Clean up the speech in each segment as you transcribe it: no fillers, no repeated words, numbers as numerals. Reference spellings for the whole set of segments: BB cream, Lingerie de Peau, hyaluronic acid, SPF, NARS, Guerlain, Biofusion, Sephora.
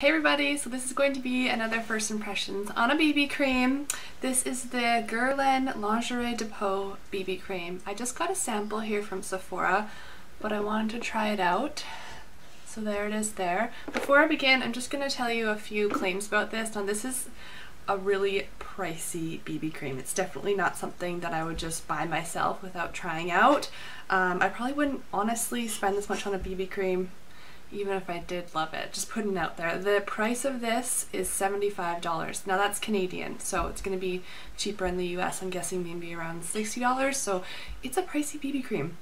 Hey everybody, so this is going to be another first impressions on a BB cream. This is the Guerlain Lingerie de Peau BB cream. I just got a sample here from Sephora, but I wanted to try it out. So there it is there. Before I begin, I'm just going to tell you a few claims about this. Now this is a really pricey BB cream. It's definitely not something that I would just buy myself without trying out. I probably wouldn't honestly spend this much on a BB cream even if I did love it, just putting it out there. The price of this is $75. Now that's Canadian, so it's gonna be cheaper in the US, I'm guessing maybe around $60, so it's a pricey BB cream.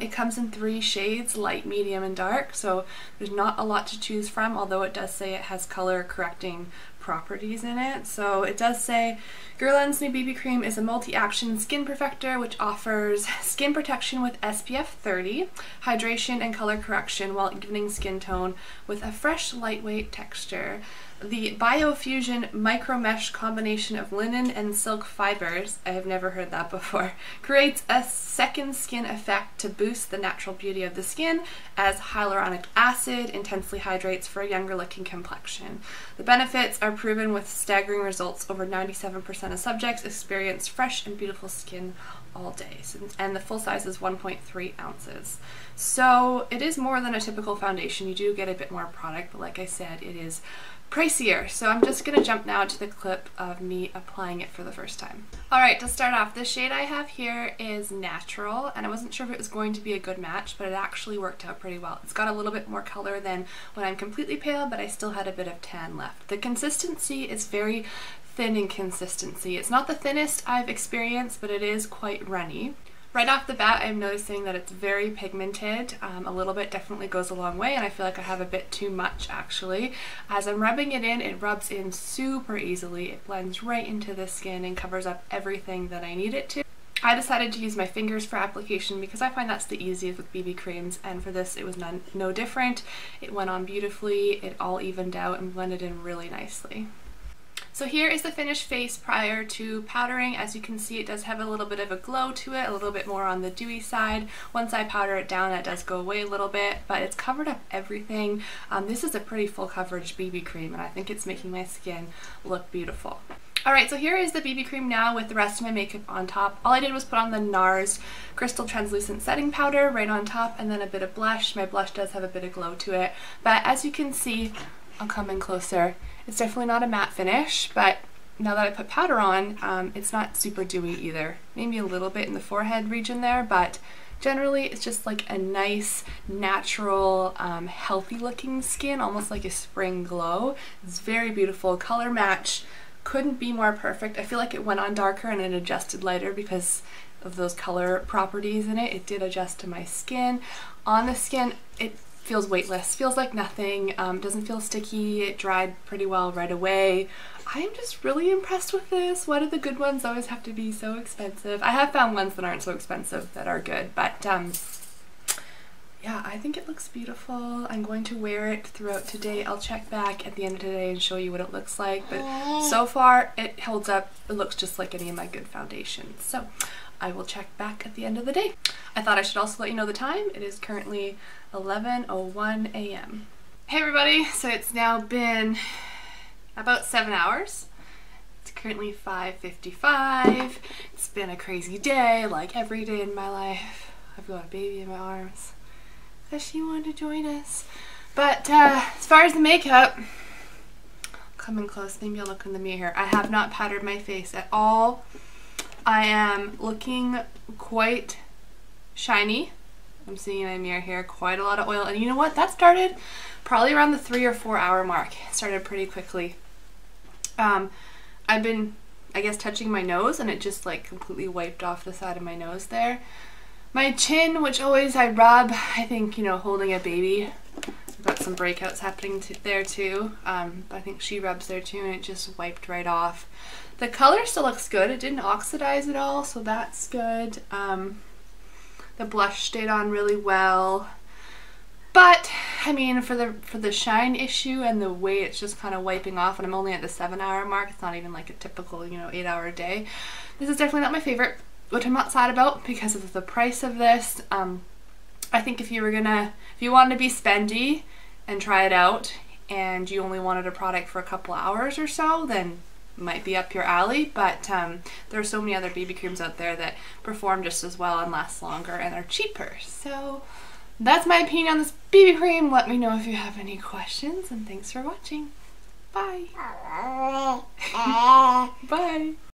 It comes in three shades, light, medium, and dark, so there's not a lot to choose from, although it does say it has color correcting properties in it. So it does say, Guerlain's new BB cream is a multi-action skin perfector which offers skin protection with SPF 30, hydration and color correction while evening skin tone with a fresh, lightweight texture. The Biofusion micromesh combination of linen and silk fibers, I have never heard that before, creates a second skin effect to boost the natural beauty of the skin as hyaluronic acid intensely hydrates for a younger looking complexion. The benefits are proven with staggering results. Over 97% of subjects experience fresh and beautiful skin all day, and the full size is 1.3 ounces. So it is more than a typical foundation. You do get a bit more product, but like I said, it is pricier. So I'm just gonna jump now to the clip of me applying it for the first time. All right, to start off, the shade I have here is Natural, and I wasn't sure if it was going to be a good match, but it actually worked out pretty well. It's got a little bit more color than when I'm completely pale, but I still had a bit of tan left. The consistency is very thin in consistency. It's not the thinnest I've experienced, but it is quite runny. Right off the bat, I'm noticing that it's very pigmented. A little bit definitely goes a long way, and I feel like I have a bit too much actually. As I'm rubbing it in, it rubs in super easily. It blends right into the skin and covers up everything that I need it to. I decided to use my fingers for application because I find that's the easiest with BB creams, and for this it was no different. It went on beautifully, it all evened out and blended in really nicely. So here is the finished face prior to powdering. As you can see, it does have a little bit of a glow to it, a little bit more on the dewy side. Once I powder it down, that does go away a little bit, but it's covered up everything. This is a pretty full coverage BB cream, and I think it's making my skin look beautiful. Alright, so here is the BB cream now with the rest of my makeup on top. All I did was put on the NARS Crystal Translucent Setting Powder right on top, and then a bit of blush. My blush does have a bit of glow to it, but as you can see, I'll come in closer. It's definitely not a matte finish, but now that I put powder on, it's not super dewy either. Maybe a little bit in the forehead region there, but generally it's just like a nice, natural, healthy looking skin, almost like a spring glow. It's very beautiful. Color match couldn't be more perfect. I feel like it went on darker and it adjusted lighter because of those color properties in it. It did adjust to my skin. On the skin, it feels weightless, feels like nothing, doesn't feel sticky, it dried pretty well right away. I'm just really impressed with this. Why do the good ones always have to be so expensive? I have found ones that aren't so expensive that are good, but yeah, I think it looks beautiful. I'm going to wear it throughout today. I'll check back at the end of today and show you what it looks like, but so far it holds up. It looks just like any of my good foundations, so I will check back at the end of the day. I thought I should also let you know the time. It is currently 11:01 a.m. Hey everybody, so it's now been about 7 hours. It's currently 5:55. It's been a crazy day, like every day in my life. I've got a baby in my arms because she wanted to join us. But as far as the makeup, come in close, maybe I'll look in the mirror. I have not powdered my face at all. I am looking quite shiny. I'm seeing in my mirror here quite a lot of oil, and you know what? That started probably around the 3 or 4 hour mark. It started pretty quickly. I've been, I guess, touching my nose, and it just like completely wiped off the side of my nose there. My chin, which always I rub, I think, you know, holding a baby. I've got some breakouts happening there too. I think she rubs there too, and it just wiped right off. The color still looks good. It didn't oxidize at all, so that's good. The blush stayed on really well. But, I mean, for the shine issue and the way it's just kind of wiping off, and I'm only at the 7 hour mark, it's not even like a typical, you know, 8 hour day. This is definitely not my favorite, which I'm not sad about because of the price of this. I think if you wanted to be spendy and try it out, and you only wanted a product for a couple hours or so, then might be up your alley, but there are so many other BB creams out there that perform just as well and last longer and are cheaper. So that's my opinion on this BB cream. Let me know if you have any questions, and thanks for watching. Bye. Bye.